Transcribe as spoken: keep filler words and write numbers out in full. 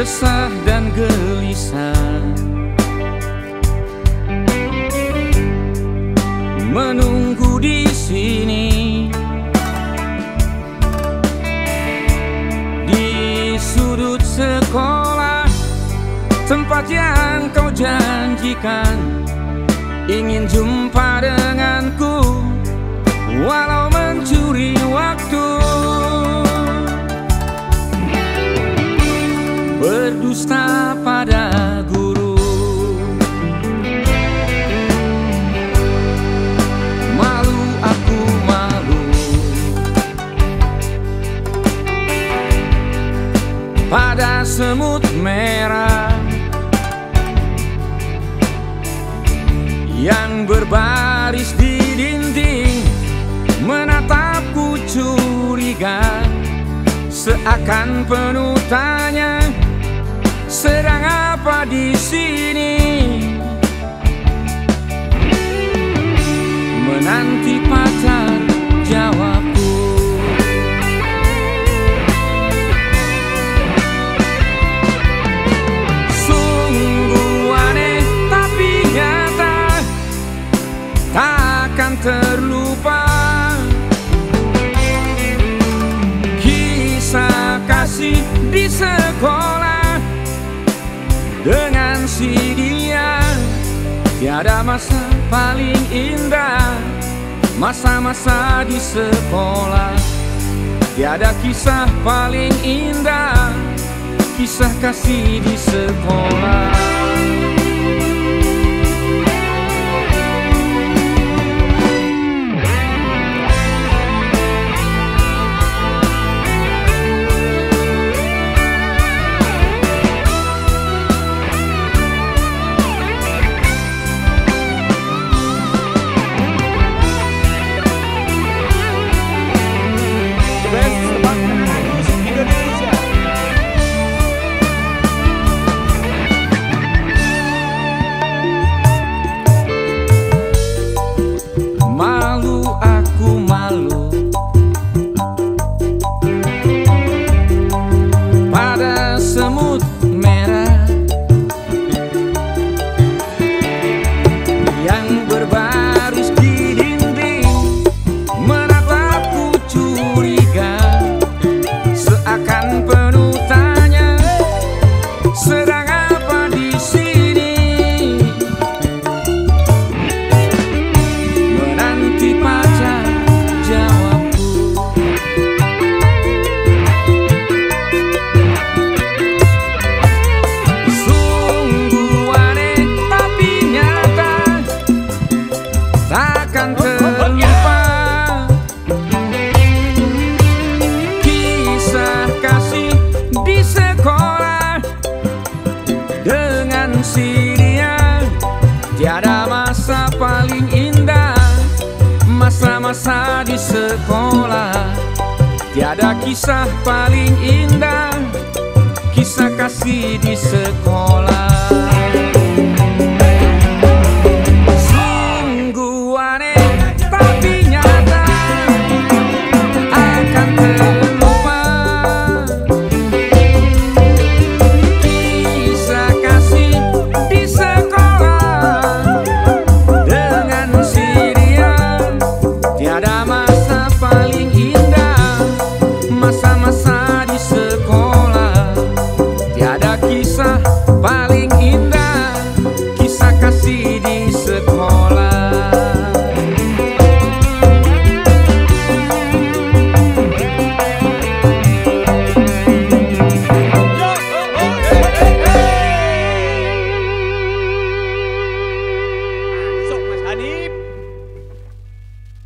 resah dan gelisah, menunggu di sini, di sudut sekolah, tempat yang kau janjikan ingin jumpa denganku, walau mencuri waktu. Berdusta pada guru, malu aku malu pada semut merah yang berbaris di dinding, menatapku curiga, seakan penuh tanya, sedang apa di sini? Menanti pacar jawabku, sungguh aneh tapi nyata, takkan terlupa kisah kasih di sekolah. Dengan si dia, tiada masa paling indah, masa-masa di sekolah. Tiada kisah paling indah, kisah kasih di sekolah. Masa di sekolah, tiada kisah paling indah, kisah kasih di sekolah.